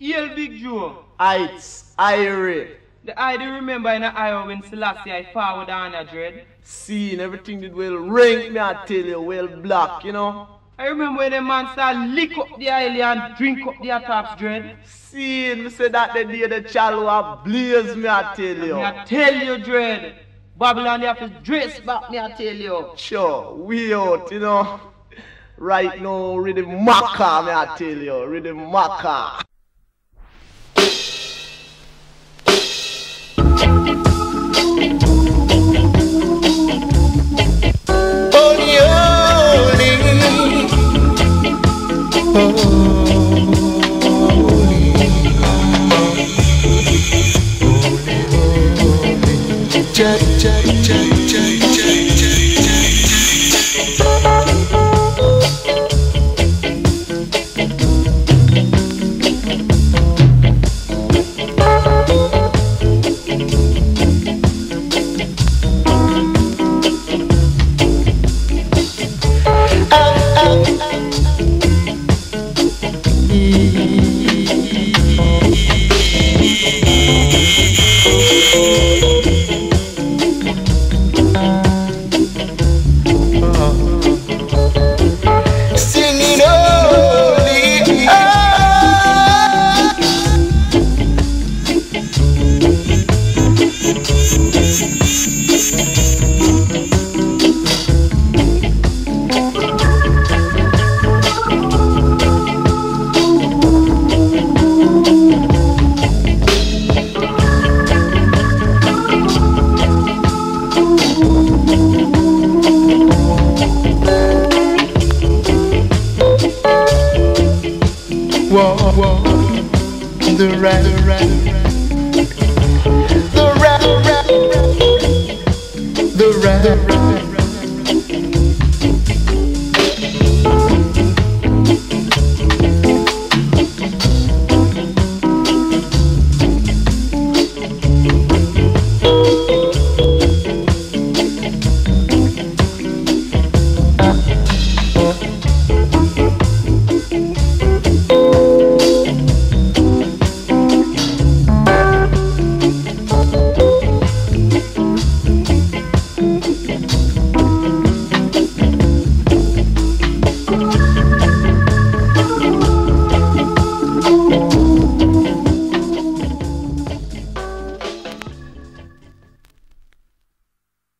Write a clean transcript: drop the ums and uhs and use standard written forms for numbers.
Yell Big Joe. It's Irie. The I do remember in the Iowa when Selassie I forward on a dread. Seeing everything did well rank me, I tell you, well black, you know. I remember when the man started lick up the island and drink up the top's dread. Seeing me say that the day the child was blaze me, I tell you. Me, I tell you, dread. Babylon, they have to dress back, me, I tell you. Sure, we out, you know. Right now, ready maca, me, I tell you. Ready maca. The rat.